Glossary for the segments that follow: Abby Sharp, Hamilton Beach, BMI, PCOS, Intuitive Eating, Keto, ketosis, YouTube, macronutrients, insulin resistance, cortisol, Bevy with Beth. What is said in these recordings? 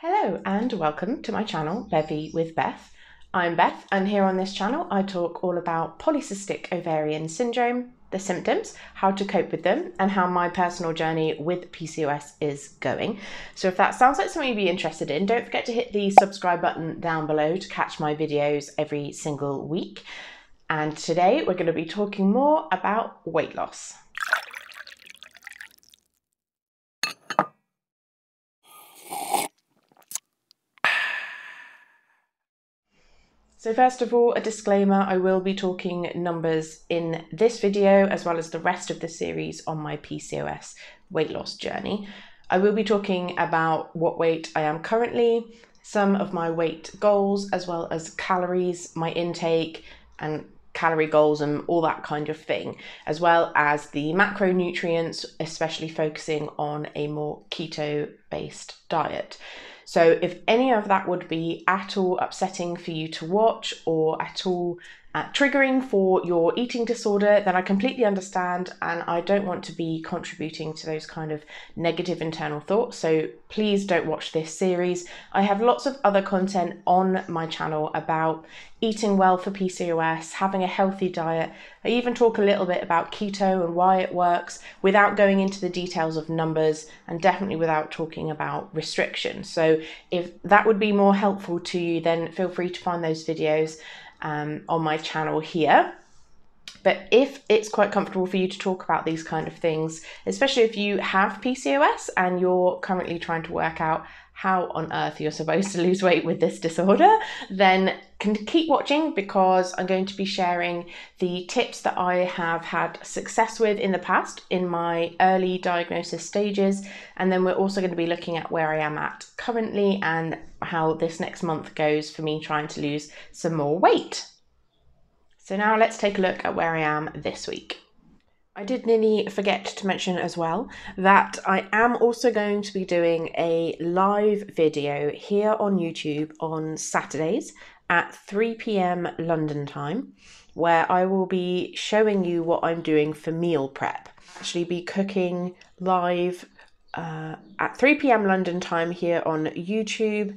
Hello and welcome to my channel, Bevy with Beth. I'm Beth, and here on this channel I talk all about polycystic ovarian syndrome, the symptoms, how to cope with them, and how my personal journey with PCOS is going. So if that sounds like something you'd be interested in, don't forget to hit the subscribe button down below to catch my videos every single week. And today we're going to be talking more about weight loss. So first of all, a disclaimer, I will be talking numbers in this video as well as the rest of the series on my PCOS weight loss journey. I will be talking about what weight I am currently, some of my weight goals, as well as calories, my intake and calorie goals and all that kind of thing, as well as the macronutrients, especially focusing on a more keto-based diet. So if any of that would be at all upsetting for you to watch or at all triggering for your eating disorder, then I completely understand, and I don't want to be contributing to those kind of negative internal thoughts, so please don't watch this series. I have lots of other content on my channel about eating well for PCOS, having a healthy diet. I even talk a little bit about keto and why it works without going into the details of numbers and definitely without talking about restrictions. So if that would be more helpful to you, then feel free to find those videos on my channel here. But if it's quite comfortable for you to talk about these kind of things, especially if you have PCOS and you're currently trying to work out how on earth you're supposed to lose weight with this disorder, then can keep watching, because I'm going to be sharing the tips that I have had success with in the past in my early diagnosis stages, and then we're also going to be looking at where I am at currently and how this next month goes for me trying to lose some more weight. So now let's take a look at where I am this week. I did nearly forget to mention as well that I am also going to be doing a live video here on YouTube on Saturdays at 3 p.m. London time, where I will be showing you what I'm doing for meal prep. I'll actually be cooking live at 3 p.m. London time here on YouTube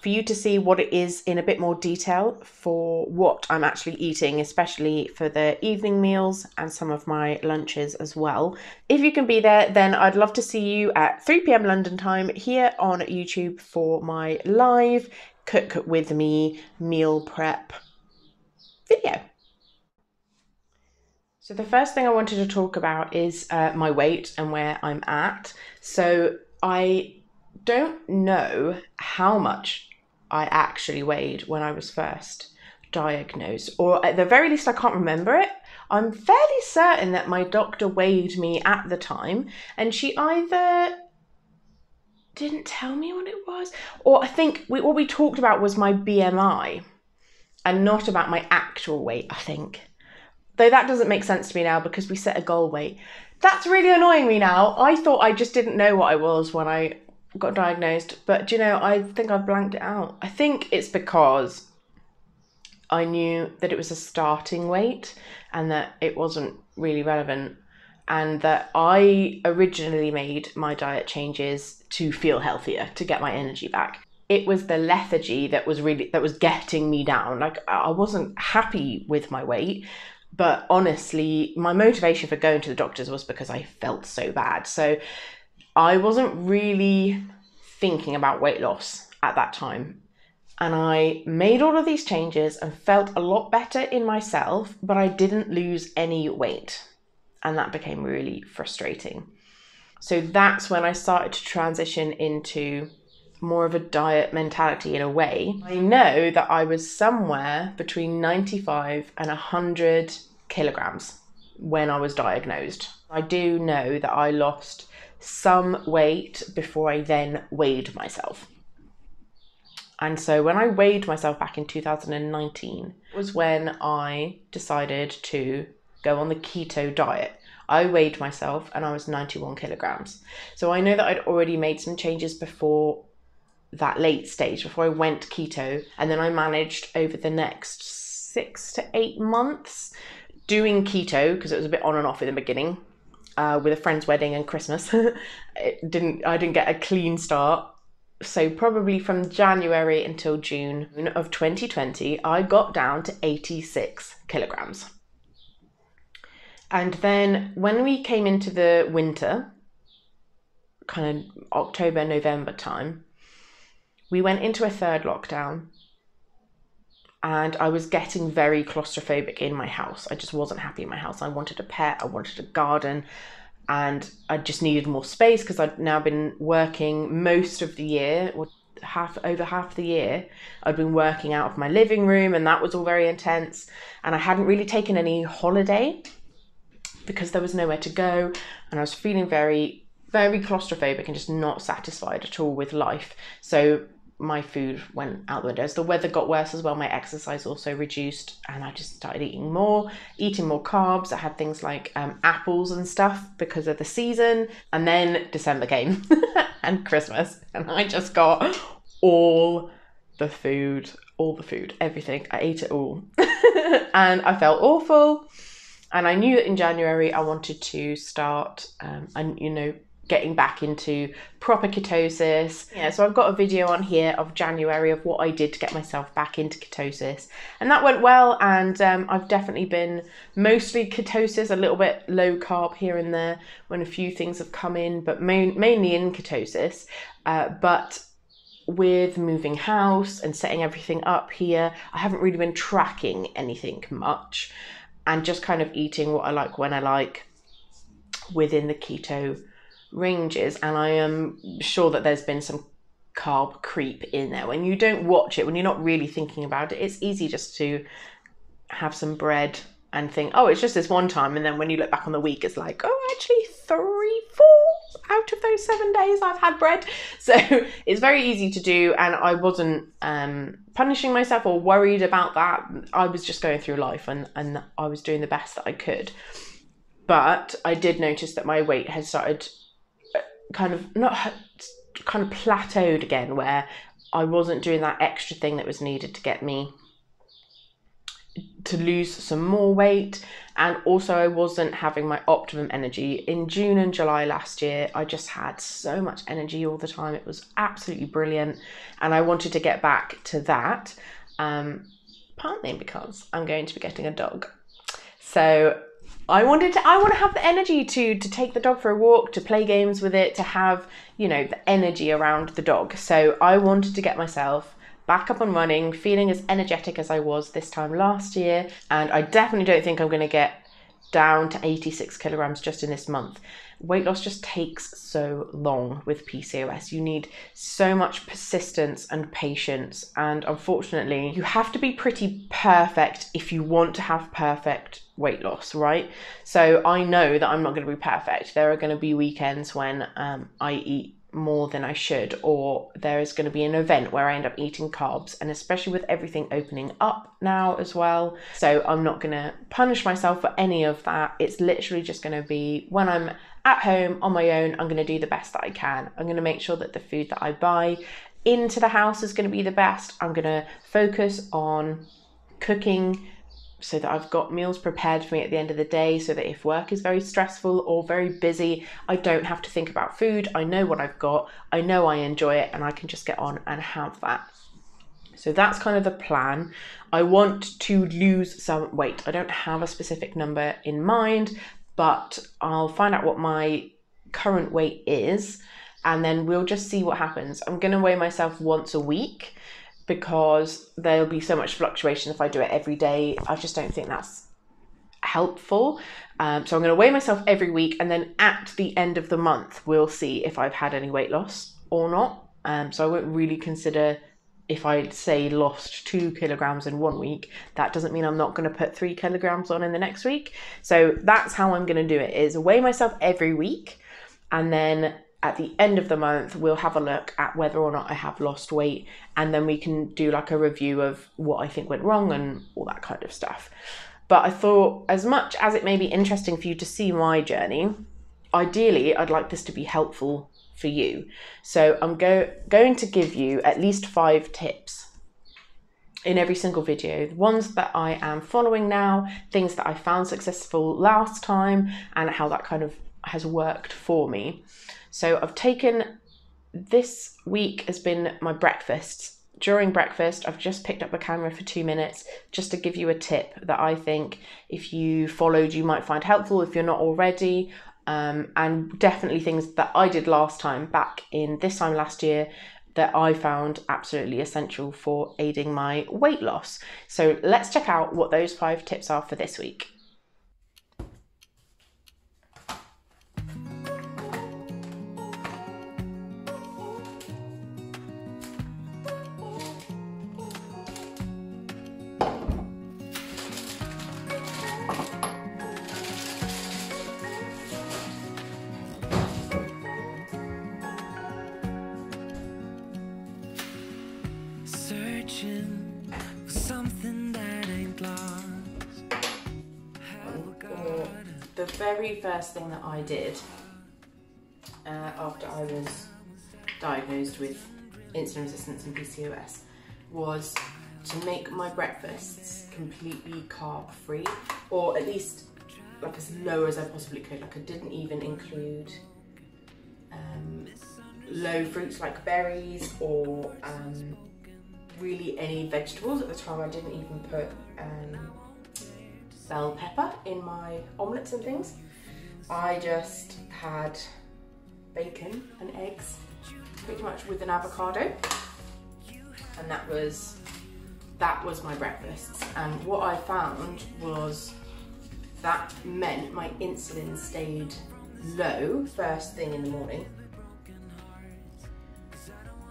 for you to see what it is in a bit more detail for what I'm actually eating, especially for the evening meals and some of my lunches as well. If you can be there, then I'd love to see you at 3 p.m. London time here on YouTube for my live Cook With Me meal prep video. So the first thing I wanted to talk about is my weight and where I'm at. So I don't know how much I actually weighed when I was first diagnosed, or at the very least I can't remember it. I'm fairly certain that my doctor weighed me at the time, and she either didn't tell me what it was, or I think what we talked about was my BMI and not about my actual weight, I think. Though that doesn't make sense to me now because we set a goal weight. That's really annoying me now. I thought I just didn't know what I was when I got diagnosed, but you know, I think I've blanked it out. I think it's because I knew that it was a starting weight and that it wasn't really relevant, and that I originally made my diet changes to feel healthier, to get my energy back. It was the lethargy that was getting me down. Like, I wasn't happy with my weight, but honestly, my motivation for going to the doctors was because I felt so bad. So I wasn't really thinking about weight loss at that time. And I made all of these changes and felt a lot better in myself, but I didn't lose any weight. And that became really frustrating. So that's when I started to transition into more of a diet mentality in a way. I know that I was somewhere between 95 and 100 kilograms when I was diagnosed. I do know that I lost some weight before I then weighed myself. And so when I weighed myself back in 2019 was when I decided to go on the keto diet. I weighed myself and I was 91 kilograms. So I know that I'd already made some changes before that late stage, before I went keto, and then I managed over the next 6 to 8 months doing keto, because it was a bit on and off in the beginning, with a friend's wedding and Christmas. I didn't get a clean start So probably from January until June of 2020, I got down to 86 kilograms. And then when we came into the winter, kind of October, November time, we went into a third lockdown and I was getting very claustrophobic in my house. I just wasn't happy in my house. I wanted a pet, I wanted a garden, and I just needed more space because I'd now been working most of the year, or over half the year. I'd been working out of my living room and that was all very intense. And I hadn't really taken any holiday because there was nowhere to go. And I was feeling very, very claustrophobic and just not satisfied at all with life. So my food went out the window. As the weather got worse as well, my exercise also reduced and I just started eating more carbs. I had things like apples and stuff because of the season. And then December came and Christmas, and I just got all the food, everything. I ate it all and I felt awful. And I knew that in January I wanted to start, getting back into proper ketosis. Yeah, so I've got a video on here of January of what I did to get myself back into ketosis. And that went well, and I've definitely been mostly ketosis, a little bit low carb here and there when a few things have come in, but mainly in ketosis. But with moving house and setting everything up here, I haven't really been tracking anything much and just kind of eating what I like when I like within the keto ranges. And I am sure that there's been some carb creep in there. When you don't watch it, when you're not really thinking about it, it's easy just to have some bread and think, oh, it's just this one time. And then when you look back on the week, it's like, oh, actually 3, 4 out of those 7 days I've had bread. So it's very easy to do. And I wasn't punishing myself or worried about that. I was just going through life and I was doing the best that I could. But I did notice that my weight had started kind of plateaued again, where I wasn't doing that extra thing that was needed to get me to lose some more weight. And also I wasn't having my optimum energy. In June and July last year, I just had so much energy all the time. It was absolutely brilliant. And I wanted to get back to that, partly because I'm going to be getting a dog. So I want to have the energy to take the dog for a walk, to play games with it, to have, the energy around the dog. So I wanted to get myself back up and running, feeling as energetic as I was this time last year. And I definitely don't think I'm going to get down to 86 kilograms just in this month. Weight loss just takes so long with PCOS. You need so much persistence and patience. And unfortunately, you have to be pretty perfect if you want to have perfect weight loss, right? So I know that I'm not going to be perfect. There are going to be weekends when I eat more than I should, or there is going to be an event where I end up eating carbs, and especially with everything opening up now as well. So I'm not going to punish myself for any of that. It's literally just going to be when I'm at home on my own, I'm going to do the best that I can. I'm going to make sure that the food that I buy into the house is going to be the best. I'm going to focus on cooking so that I've got meals prepared for me at the end of the day, so that if work is very stressful or very busy, I don't have to think about food. I know what I've got, I know I enjoy it, and I can just get on and have that. So that's kind of the plan. I want to lose some weight. I don't have a specific number in mind, but I'll find out what my current weight is, and then we'll just see what happens. I'm going to weigh myself once a week, because there'll be so much fluctuation if I do it every day. I just don't think that's helpful. So I'm going to weigh myself every week, and then at the end of the month, we'll see if I've had any weight loss or not. So I won't really consider if I say lost 2 kilograms in 1 week. That doesn't mean I'm not going to put 3 kilograms on in the next week. So that's how I'm going to do it, is weigh myself every week, and then at the end of the month, we'll have a look at whether or not I have lost weight, and then we can do like a review of what I think went wrong and all that kind of stuff. But I thought, as much as it may be interesting for you to see my journey, ideally, I'd like this to be helpful for you. So I'm going to give you at least 5 tips in every single video, the ones that I am following now, things that I found successful last time, and how that kind of has worked for me. So I've taken This week has been my breakfasts. During breakfast, I've just picked up the camera for 2 minutes just to give you a tip that I think if you followed, you might find helpful if you're not already. And definitely things that I did last time, back in this time last year, that I found absolutely essential for aiding my weight loss. So let's check out what those 5 tips are for this week. The very first thing that I did after I was diagnosed with insulin resistance and PCOS was to make my breakfasts completely carb free, or at least like as low as I possibly could. Like I didn't even include low fruits like berries or really any vegetables. At the time I didn't even put bell pepper in my omelettes and things. I just had bacon and eggs, pretty much, with an avocado, and that was my breakfasts. And what I found was that meant my insulin stayed low first thing in the morning,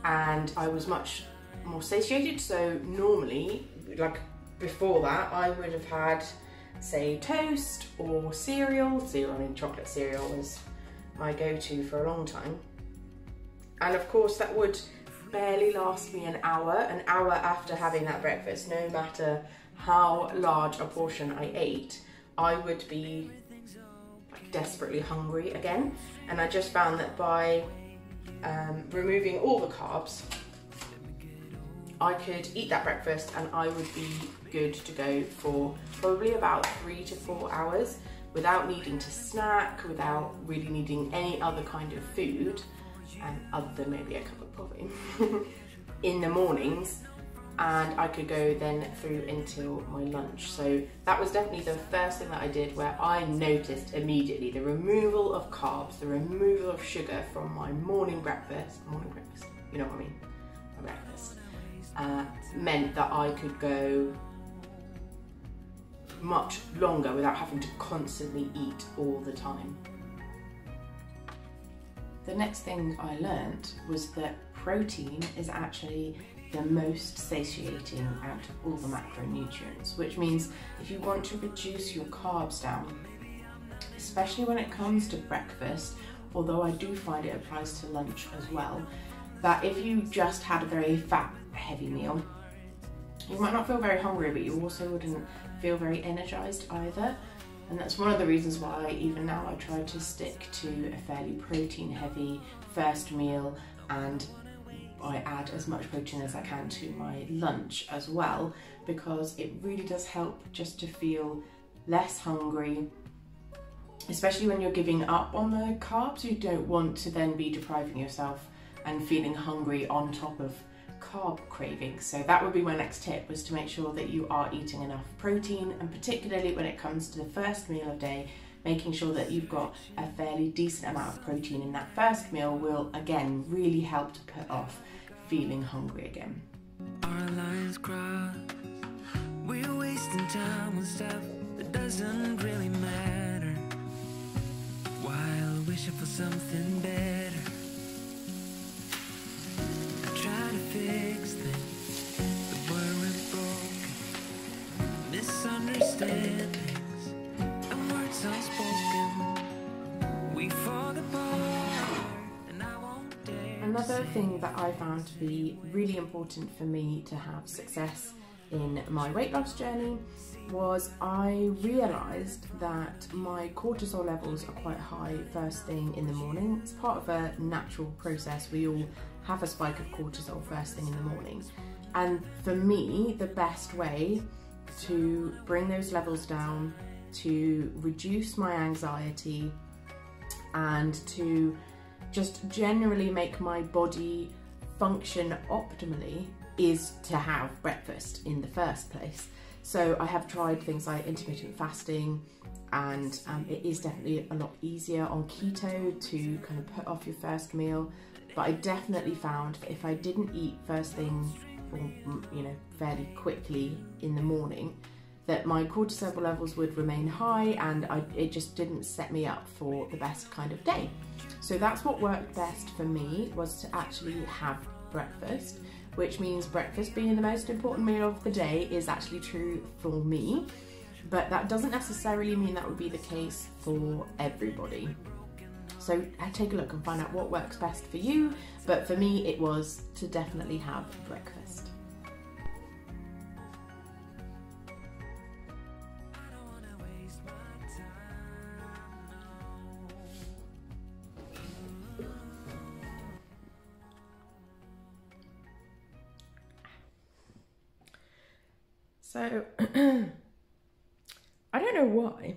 and I was much more satiated. So normally, like before that, I would have had, say, toast or cereal. I mean, chocolate cereal was my go-to for a long time, and of course that would barely last me an hour after having that breakfast. No matter how large a portion I ate, I would be like desperately hungry again. And I just found that by removing all the carbs, I could eat that breakfast and I would be good to go for probably about 3 to 4 hours without needing to snack, without really needing any other kind of food, and other than maybe a cup of coffee in the mornings. And I could go then through until my lunch. So that was definitely the first thing that I did, where I noticed immediately the removal of carbs, the removal of sugar from my morning breakfast, you know what I mean, my breakfast. Meant that I could go much longer without having to constantly eat all the time. The next thing I learned was that protein is actually the most satiating out of all the macronutrients, which means if you want to reduce your carbs down, especially when it comes to breakfast, although I do find it applies to lunch as well, that if you just had a very fat-heavy meal, you might not feel very hungry, but you also wouldn't feel very energized either. And that's one of the reasons why even now I try to stick to a fairly protein-heavy first meal, and I add as much protein as I can to my lunch as well, because it really does help just to feel less hungry. Especially when you're giving up on the carbs, you don't want to then be depriving yourself and feeling hungry on top of carb cravings. So that would be my next tip, was to make sure that you are eating enough protein, and particularly when it comes to the first meal of day, making sure that you've got a fairly decent amount of protein in that first meal will again really help to put off feeling hungry again. Our lines cross, we're wasting time on stuff that doesn't really matter, while wishing for something better. Fix things that weren't broken, misunderstandings and words unspoken, we fall apart, and I won't dare. Another thing that I found to be really important for me to have success in my weight loss journey was I realised that my cortisol levels are quite high first thing in the morning. It's part of a natural process. We all have a spike of cortisol first thing in the morning. And for me, the best way to bring those levels down, to reduce my anxiety, and to just generally make my body function optimally is to have breakfast in the first place. So I have tried things like intermittent fasting, and it is definitely a lot easier on keto to kind of put off your first meal. But I definitely found that if I didn't eat first thing, you know, fairly quickly in the morning, that my cortisol levels would remain high, and it just didn't set me up for the best kind of day. So that's what worked best for me, was to actually have breakfast, which means breakfast being the most important meal of the day is actually true for me, but that doesn't necessarily mean that would be the case for everybody. So take a look and find out what works best for you, but for me it was to definitely have breakfast. So, I don't know why,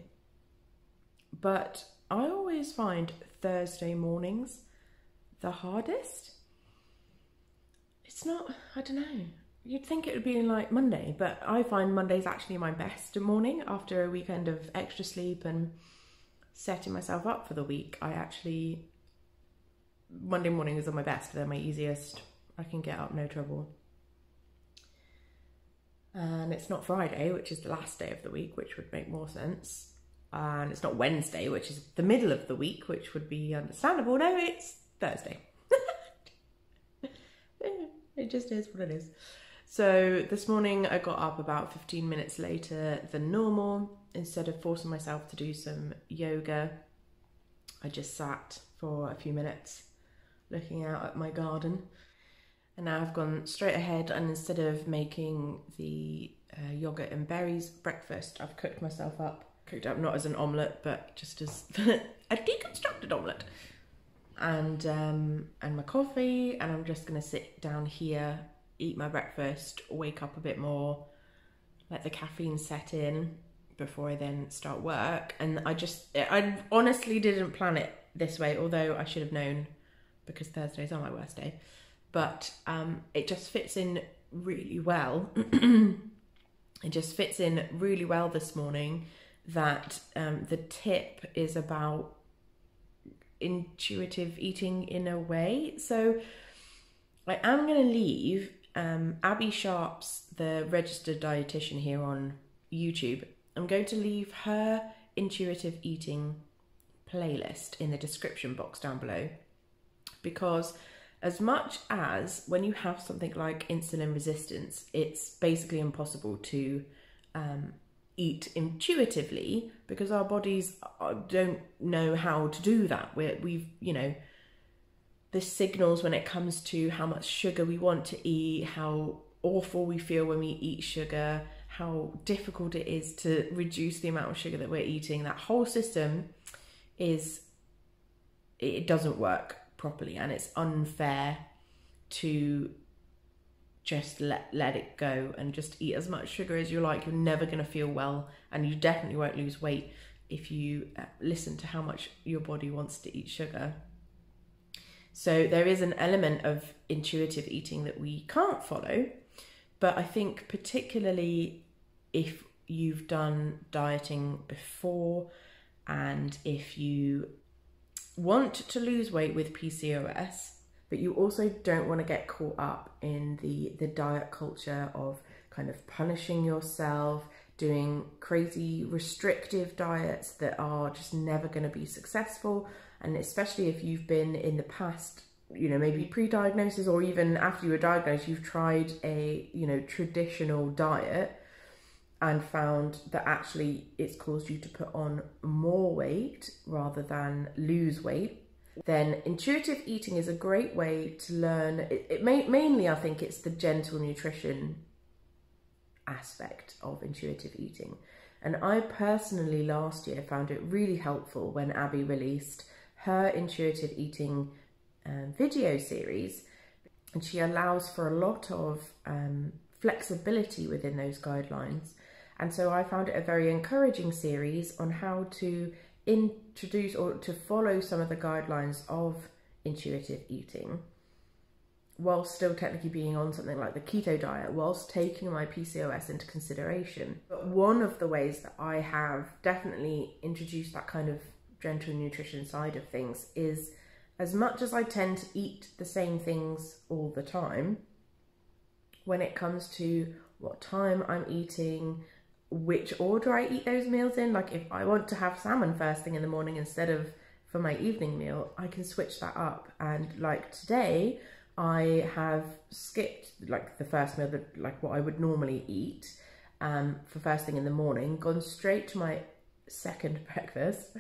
but I always find Thursday mornings the hardest. It's not, I don't know, you'd think it would be like Monday, but I find Monday's actually my best morning. After a weekend of extra sleep and setting myself up for the week, I actually, Monday mornings are my best, they're my easiest, I can get up, no trouble. And it's not Friday, which is the last day of the week, which would make more sense. And it's not Wednesday, which is the middle of the week, which would be understandable. No, it's Thursday. It just is what it is. So this morning I got up about 15 minutes later than normal. Instead of forcing myself to do some yoga, I just sat for a few minutes looking out at my garden. And now I've gone straight ahead, and instead of making the yogurt and berries breakfast, I've cooked myself up. Cooked up not as an omelette, but just as a deconstructed omelette. And my coffee, and I'm just gonna sit down here, eat my breakfast, wake up a bit more, let the caffeine set in before I then start work. And I honestly didn't plan it this way, although I should have known, because Thursdays are my worst day. But it just fits in really well. It just fits in really well this morning, that the tip is about intuitive eating in a way. So I am going to leave Abby Sharp's, the registered dietitian here on YouTube, I'm going to leave her intuitive eating playlist in the description box down below, because as much as when you have something like insulin resistance, it's basically impossible to eat intuitively, because our bodies don't know how to do that. We've, you know, the signals when it comes to how much sugar we want to eat, how awful we feel when we eat sugar, how difficult it is to reduce the amount of sugar that we're eating, that whole system it doesn't work properly, and it's unfair to just let it go and just eat as much sugar as you like. You're never going to feel well, and you definitely won't lose weight if you listen to how much your body wants to eat sugar. So there is an element of intuitive eating that we can't follow, but I think particularly if you've done dieting before, and if you want to lose weight with PCOS, but you also don't want to get caught up in the diet culture of kind of punishing yourself, doing crazy restrictive diets that are just never going to be successful. And especially if you've been in the past, you know, maybe pre-diagnosis or even after you were diagnosed, you've tried a, you know, traditional diet and found that actually it's caused you to put on more weight rather than lose weight, then intuitive eating is a great way to learn. Mainly I think it's the gentle nutrition aspect of intuitive eating. And I personally last year found it really helpful when Abby released her intuitive eating video series, and she allows for a lot of flexibility within those guidelines. And so I found it a very encouraging series on how to introduce or to follow some of the guidelines of intuitive eating, whilst still technically being on something like the keto diet, whilst taking my PCOS into consideration. But one of the ways that I have definitely introduced that kind of gentle nutrition side of things is, as much as I tend to eat the same things all the time, when it comes to what time I'm eating, which order I eat those meals in, like if I want to have salmon first thing in the morning instead of for my evening meal, I can switch that up. And like today, I have skipped like the first meal, like what I would normally eat for first thing in the morning, gone straight to my second breakfast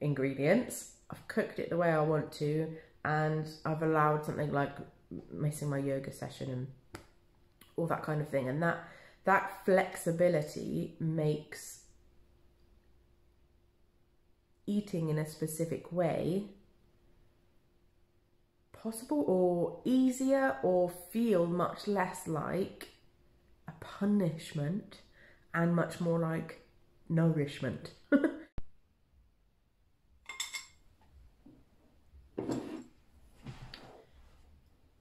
ingredients. I've cooked it the way I want to, and I've allowed something like missing my yoga session and all that kind of thing. And that flexibility makes eating in a specific way possible, or easier, or feel much less like a punishment and much more like nourishment.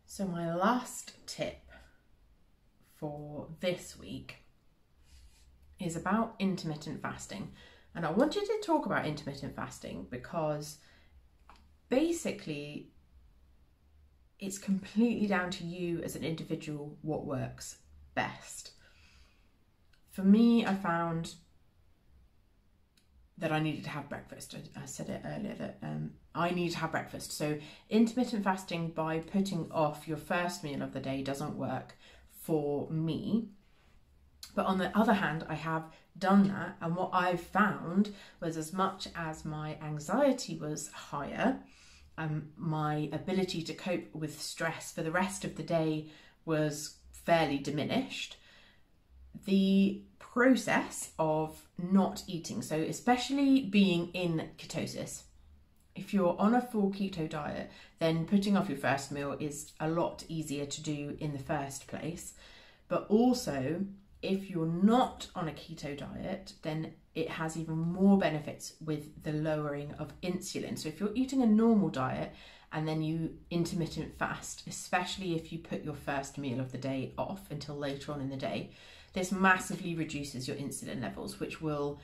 So my last tip for this week is about intermittent fasting. And I wanted to talk about intermittent fasting because basically it's completely down to you as an individual what works best. For me, I found that I needed to have breakfast. I said it earlier that I need to have breakfast. So intermittent fasting by putting off your first meal of the day doesn't work for me. But on the other hand, I have done that, and what I've found was, as much as my anxiety was higher, my ability to cope with stress for the rest of the day was fairly diminished. The process of not eating, so especially being in ketosis, if you're on a full keto diet, then putting off your first meal is a lot easier to do in the first place. But also, if you're not on a keto diet, then it has even more benefits with the lowering of insulin. So if you're eating a normal diet and then you intermittent fast, especially if you put your first meal of the day off until later on in the day, this massively reduces your insulin levels, which will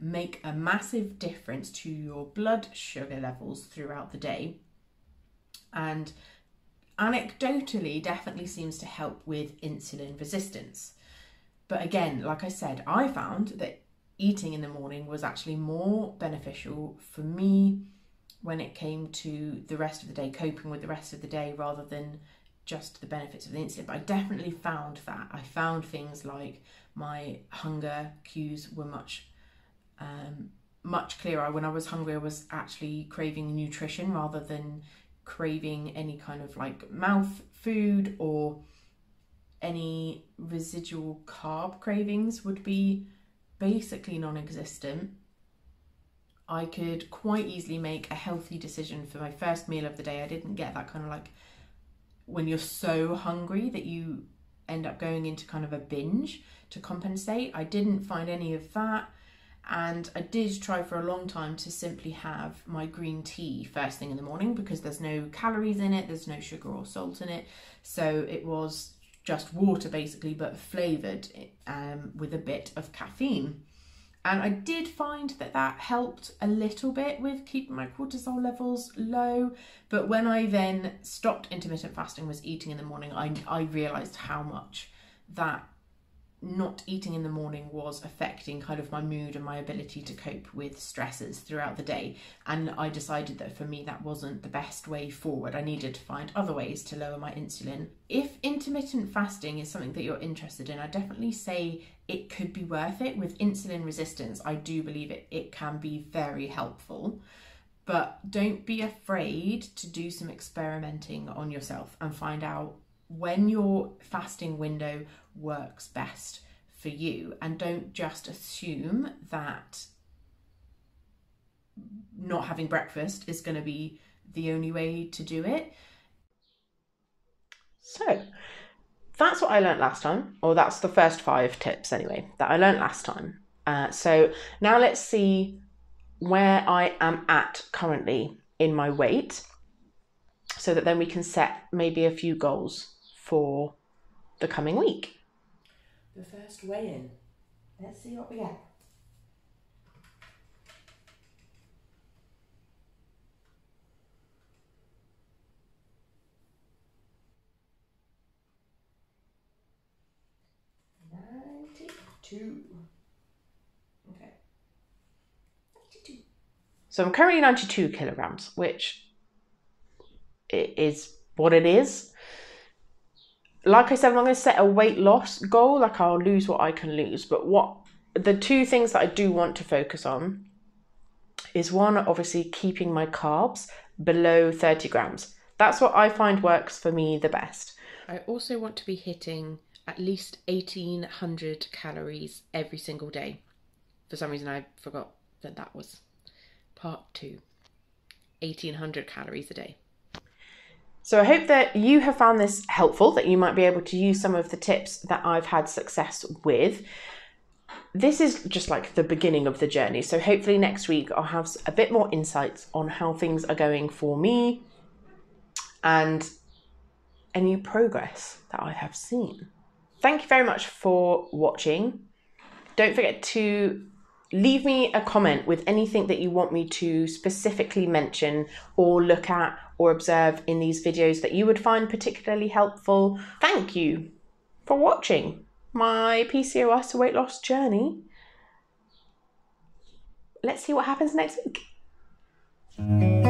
make a massive difference to your blood sugar levels throughout the day. And anecdotally, definitely seems to help with insulin resistance. But again, like I said, I found that eating in the morning was actually more beneficial for me when it came to the rest of the day, coping with the rest of the day, rather than just the benefits of the insulin. But I definitely found that. I found things like my hunger cues were much clearer. When I was hungry, I was actually craving nutrition rather than craving any kind of like mouth food, or any residual carb cravings would be basically non-existent. I could quite easily make a healthy decision for my first meal of the day. I didn't get that kind of like when you're so hungry that you end up going into kind of a binge to compensate. I didn't find any of that. And I did try for a long time to simply have my green tea first thing in the morning, because there's no calories in it, there's no sugar or salt in it. So it was just water basically, but flavoured with a bit of caffeine. And I did find that that helped a little bit with keeping my cortisol levels low. But when I then stopped intermittent fasting, was eating in the morning, I realised how much that not eating in the morning was affecting kind of my mood and my ability to cope with stresses throughout the day. And I decided that for me, that wasn't the best way forward. I needed to find other ways to lower my insulin. If intermittent fasting is something that you're interested in, I definitely say it could be worth it. With insulin resistance, I do believe it can be very helpful, but don't be afraid to do some experimenting on yourself and find out when your fasting window works best for you. And don't just assume that not having breakfast is going to be the only way to do it. So that's what I learned last time, or that's the first 5 tips anyway that I learned last time. So now let's see where I am at currently in my weight so that then we can set maybe a few goals for the coming week. The first weigh-in. Let's see what we get. Okay. 92. So I'm currently 92 kilograms, which is what it is. Like I said, I'm not going to set a weight loss goal. Like, I'll lose what I can lose. But what the two things that I do want to focus on is, one, obviously keeping my carbs below 30 grams. That's what I find works for me the best. I also want to be hitting at least 1,800 calories every single day. For some reason, I forgot that that was part two. 1,800 calories a day. So I hope that you have found this helpful, that you might be able to use some of the tips that I've had success with. This is just like the beginning of the journey. So hopefully next week I'll have a bit more insights on how things are going for me and any progress that I have seen. Thank you very much for watching. Don't forget to leave me a comment with anything that you want me to specifically mention or look at or observe in these videos that you would find particularly helpful. Thank you for watching my PCOS weight loss journey. Let's see what happens next week.